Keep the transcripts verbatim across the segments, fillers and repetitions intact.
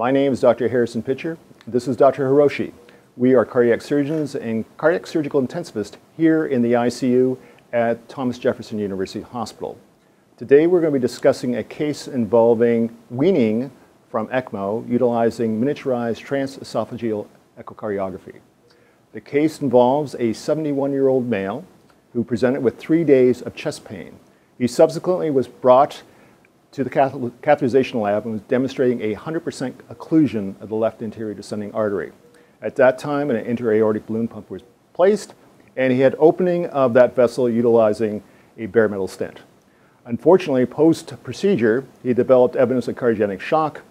My name is Doctor Harrison Pitcher. This is Doctor Hirose. We are cardiac surgeons and cardiac surgical intensivists here in the I C U at Thomas Jefferson University Hospital. Today we're going to be discussing a case involving weaning from ECMO utilizing miniaturized transesophageal echocardiography. The case involves a seventy-one-year-old male who presented with three days of chest pain. He subsequently was brought to the cath catheterization lab and was demonstrating a one hundred percent occlusion of the left anterior descending artery. At that time, an intra-aortic balloon pump was placed, and he had opening of that vessel utilizing a bare metal stent. Unfortunately, post-procedure, he developed evidence of cardiogenic shock,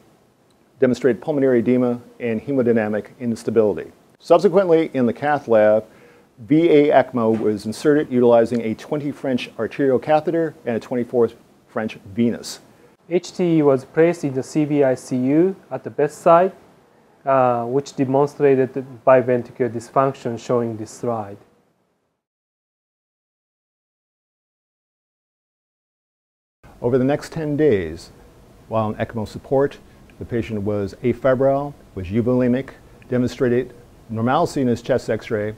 demonstrated pulmonary edema, and hemodynamic instability. Subsequently, in the cath lab, V A ECMO was inserted utilizing a twenty French arterial catheter and a twenty-four French venous. H T E was placed in the C V I C U at the bedside, uh, which demonstrated the biventricular dysfunction showing this slide. Over the next ten days, while on ECMO support, the patient was afebrile, was euvolemic, demonstrated normalcy in his chest x-ray,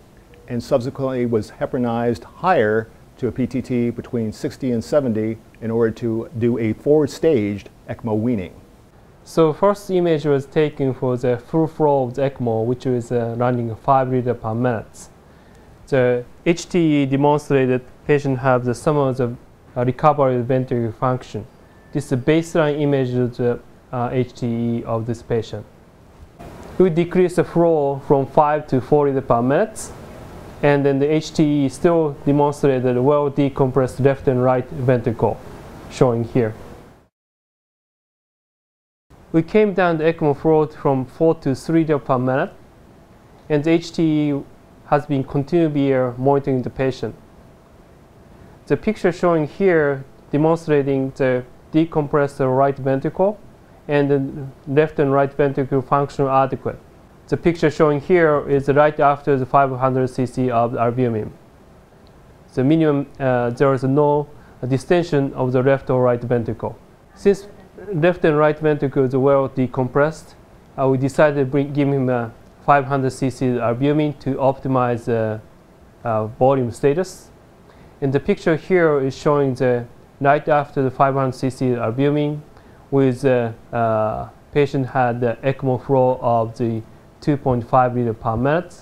and subsequently was heparinized higher to a P T T between sixty and seventy in order to do a four-staged ECMO weaning. So first image was taken for the full flow of the ECMO, which was uh, running five liters per minute. The H T E demonstrated patient have the some of the Uh, recovery of ventricular function. This is the baseline image of the uh, H T E of this patient. We decrease the flow from five to four liters per minute, and then the H T E still demonstrated a well decompressed left and right ventricle, showing here. We came down the ECMO flow from four to three liters per minute, and the H T E has been continually monitoring the patient. The picture showing here demonstrating the decompressed right ventricle and the left and right ventricle function adequate. The picture showing here is right after the five hundred C C of the albumin. The minimum, uh, there is no distension of the left or right ventricle. Since left and right ventricle is well decompressed, uh, we decided to bring, give him a five hundred C C albumin to optimize the uh, uh, volume status. And the picture here is showing the night after the five hundred C C albumin with the uh, uh, patient had the ECMO flow of the two point five liters per minute,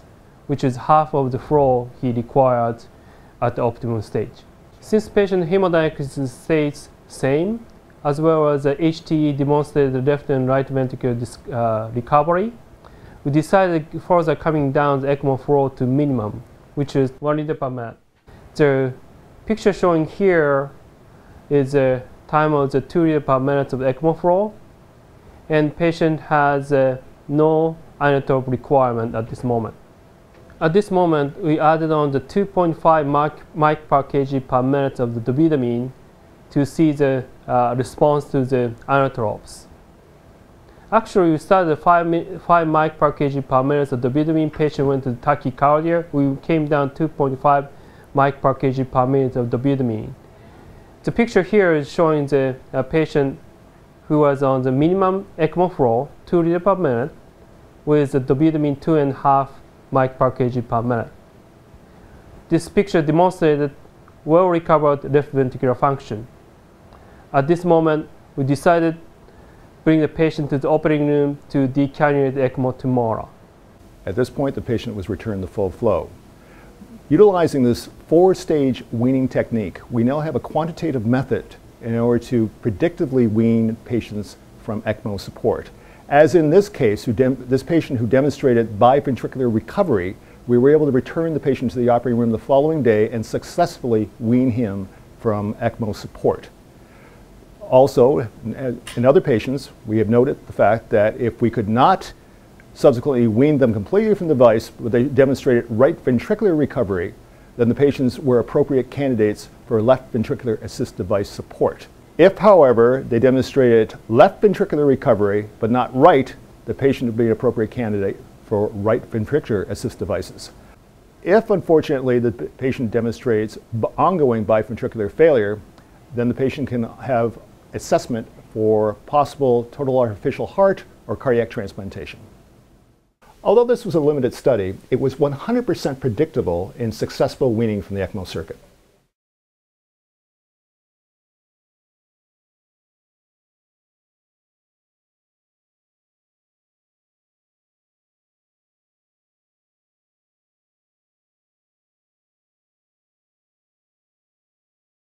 which is half of the flow he required at the optimum stage. Since patient hemodynamics stays same, as well as the H T E demonstrated the left and right ventricular disc, uh, recovery, we decided further coming down the ECMO flow to minimum, which is one liter per minute. The picture showing here is the time of the two liters per minute of ECMO flow, and patient has uh, no inotrope requirement at this moment. At this moment, we added on the two point five microgram per kilogram per minute of the dobutamine to see the uh, response to the inotropes. Actually, we started five microgram per kilogram per minute of dobutamine. Patient went to tachycardia. We came down two point five microgram per kilogram per minute of dobutamine. The picture here is showing the uh, patient who was on the minimum ECMO flow, two liters per minute, with the dobutamine two point five microgram per kilogram per minute. This picture demonstrated well-recovered left ventricular function. At this moment, we decided to bring the patient to the operating room to decannulate ECMO tomorrow. At this point, the patient was returned to full flow. Utilizing this four-stage weaning technique, we now have a quantitative method in order to predictively wean patients from ECMO support. As in this case, who this patient who demonstrated biventricular recovery, we were able to return the patient to the operating room the following day and successfully wean him from ECMO support. Also, in other patients, we have noted the fact that if we could not subsequently weaned them completely from the device, where they demonstrated right ventricular recovery, then the patients were appropriate candidates for left ventricular assist device support. If, however, they demonstrated left ventricular recovery but not right, the patient would be an appropriate candidate for right ventricular assist devices. If, unfortunately, the patient demonstrates ongoing biventricular failure, then the patient can have assessment for possible total artificial heart or cardiac transplantation. Although this was a limited study, it was one hundred percent predictable in successful weaning from the ECMO circuit.